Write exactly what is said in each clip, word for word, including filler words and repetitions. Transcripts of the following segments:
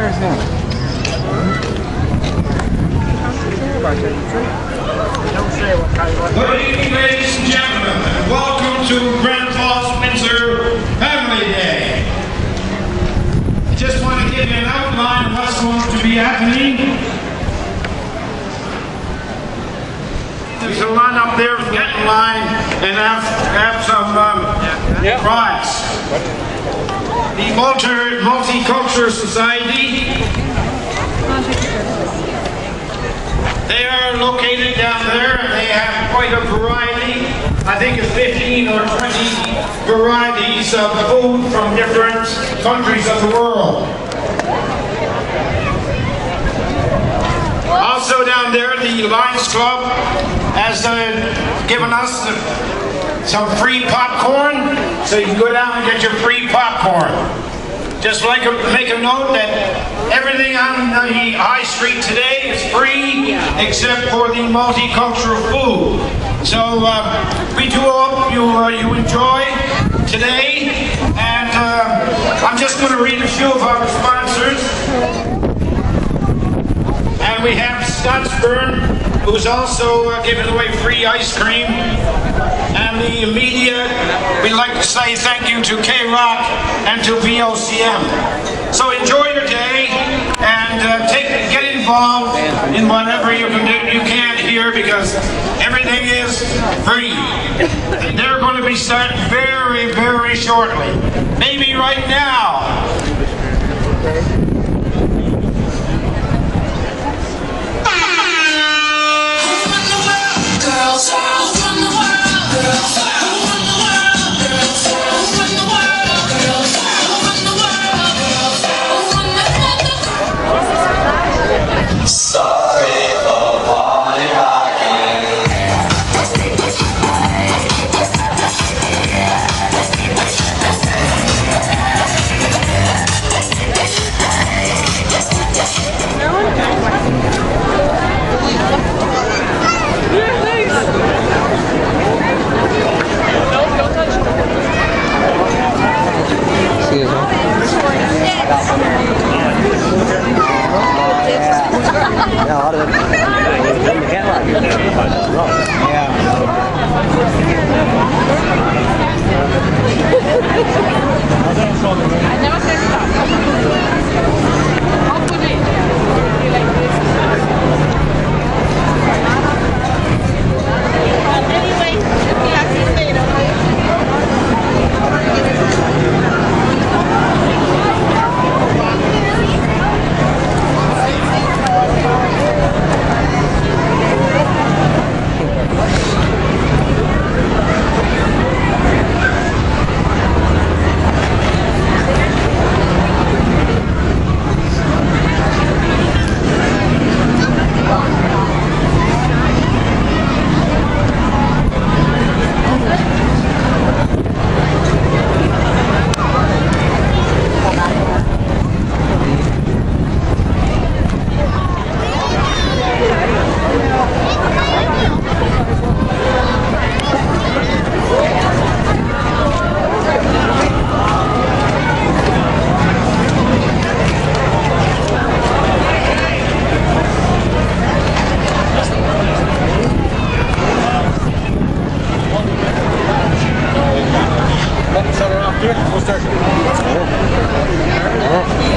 tires now. Don't say what tires are. Good evening, ladies and gentlemen, and welcome to Grandpa's Windsor Family Day. I just want to give you an outline of what's going to be happening. There's a line up there, get in line and have, have some um, yeah. Prize. The Multi Multicultural Society, they are located down there. They have quite a variety. I think it's fifteen or twenty varieties of food from different countries of the world. Also down there, the Lions Club has uh, given us the, some free popcorn, so you can go down and get your free popcorn. Just like a, make a note that everything on the High Street today is free, except for the multicultural food. So uh, we do hope you uh, you enjoy today, and uh, I'm just going to read a few of our sponsors. And we have Scotsburn, who's also uh, giving away free ice cream. And the media, we'd like to say thank you to K-Rock and to V O C M. So enjoy your day, and uh, take, get involved in whatever you can, do, you can here, because everything is free. They're going to be starting very, very shortly. Maybe right now. Girls out, run the world. Girls out, run the world. Girls out, run the world. Girls out, run the world. Girls out, run the world. Sorry for party rocking.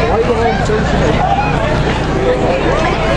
Why go home Thursday?